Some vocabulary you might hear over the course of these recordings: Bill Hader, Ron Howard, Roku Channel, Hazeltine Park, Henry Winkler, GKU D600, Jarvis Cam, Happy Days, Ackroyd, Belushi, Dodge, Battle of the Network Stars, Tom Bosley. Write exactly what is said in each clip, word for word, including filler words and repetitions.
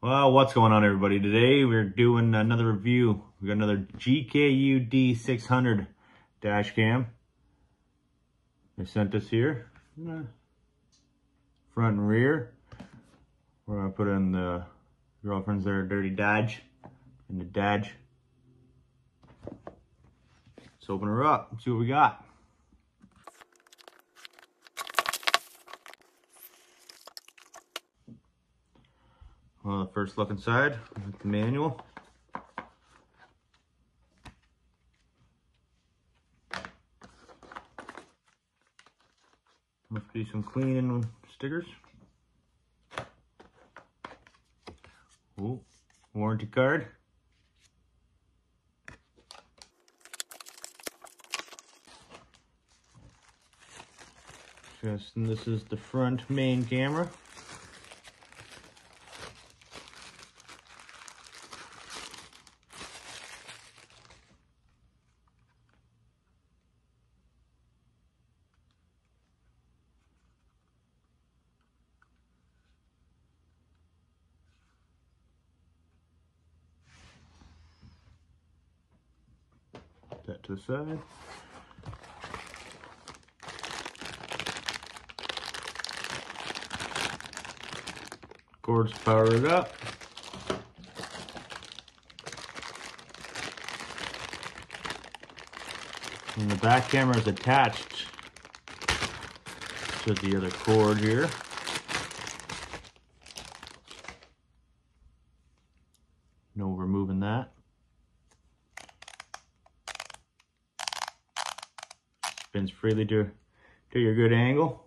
Well, what's going on, everybody? Today we're doing another review. We got another G K U D six hundred dash cam. They sent us here, front and rear. We're gonna put in the girlfriend's there, dirty Dodge, and the Dodge. Let's open her up and see what we got. Well, the first look inside, the manual. Must be some clean stickers. Oh, warranty card. Just, and this is the front main camera. That to the side. Cords powered up. And the back camera is attached to the other cord here. No removing that. Spins freely to, to your good angle.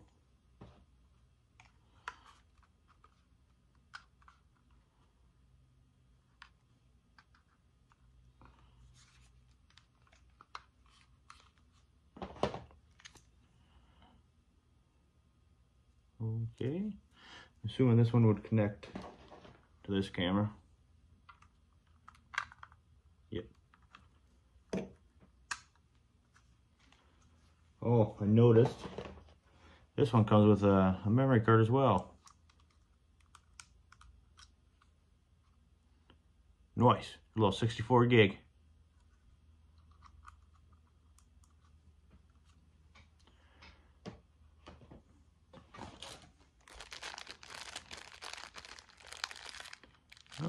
Okay, assuming this one would connect to this camera. Oh, I noticed this one comes with a, a memory card as well. Nice, a little sixty-four gig.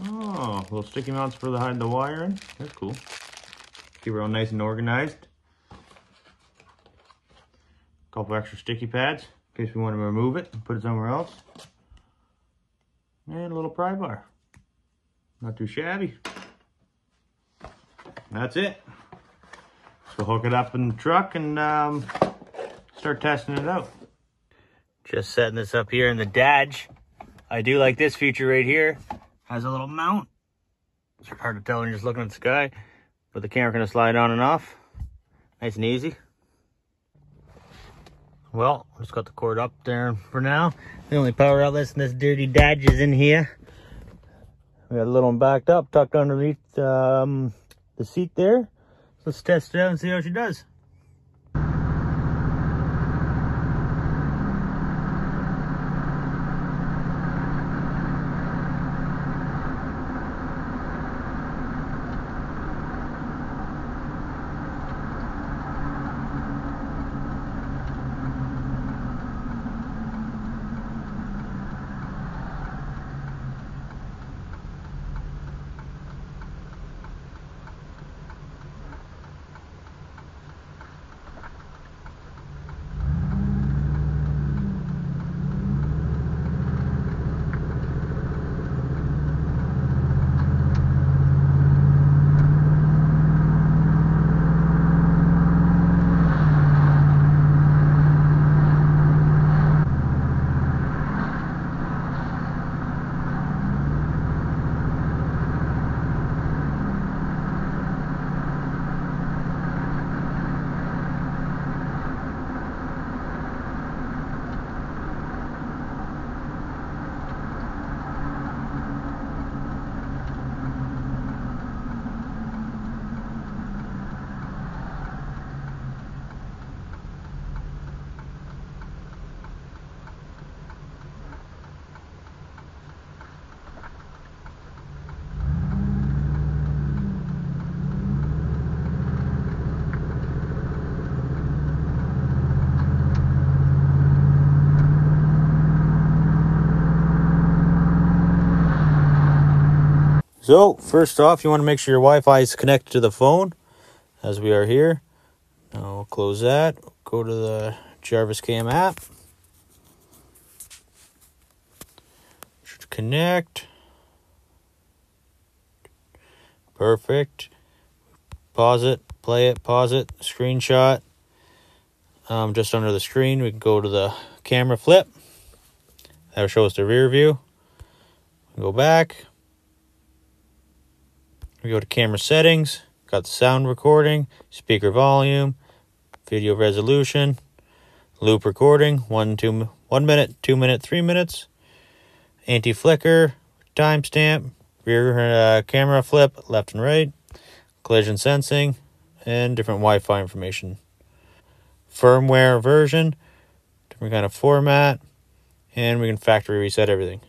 Oh, little sticky mounts for the hide the wire in. That's cool. Keep it all nice and organized. Couple extra sticky pads in case we want to remove it and put it somewhere else. And a little pry bar. Not too shabby. That's it. So hook it up in the truck and um, start testing it out. Just setting this up here in the Dodge. I do like this feature right here. Has a little mount. It's hard to tell when you're just looking at the sky. But the camera can slide on and off. Nice and easy. Well, just got the cord up there for now. The only power outlets in this dirty Dodge is in here. We got a little one backed up, tucked underneath um, the seat there. So let's test it out and see how she does. So first off, you want to make sure your Wi-Fi is connected to the phone, as we are here. Now we'll close that. Go to the Jarvis Cam app. Should connect. Perfect. Pause it, play it, pause it, screenshot. Um, just under the screen, we can go to the camera flip. That'll show us the rear view. Go back. We go to camera settings. Got the sound recording, speaker volume, video resolution, loop recording, one, two, one minute, two minute, three minutes, anti-flicker, timestamp, rear uh, camera flip, left and right, collision sensing, and different Wi-Fi information. Firmware version, different kind of format, and we can factory reset everything.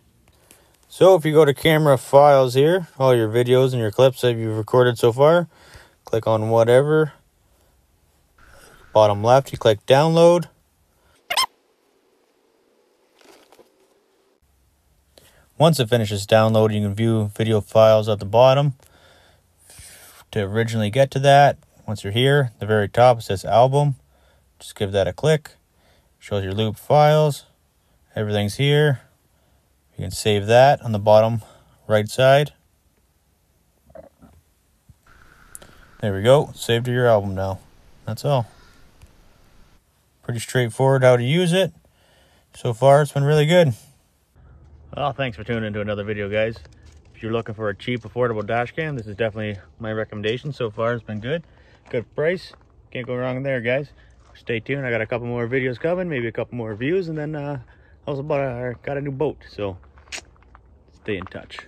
So if you go to camera files here, all your videos and your clips that you've recorded so far, click on whatever. Bottom left, you click download. Once it finishes downloading, you can view video files at the bottom. To originally get to that, once you're here, the very top, it says album. Just give that a click. Shows your loop files. Everything's here. You can save that on the bottom right side. There we go. Saved to your album now. That's all. Pretty straightforward how to use it. So far, it's been really good. Well, thanks for tuning into another video, guys. If you're looking for a cheap, affordable dash cam, this is definitely my recommendation. So far, it's been good. Good price. Can't go wrong there, guys. Stay tuned. I got a couple more videos coming, maybe a couple more reviews, and then... Uh, I also bought a, got a new boat, so stay in touch.